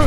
Huh!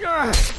Yeah.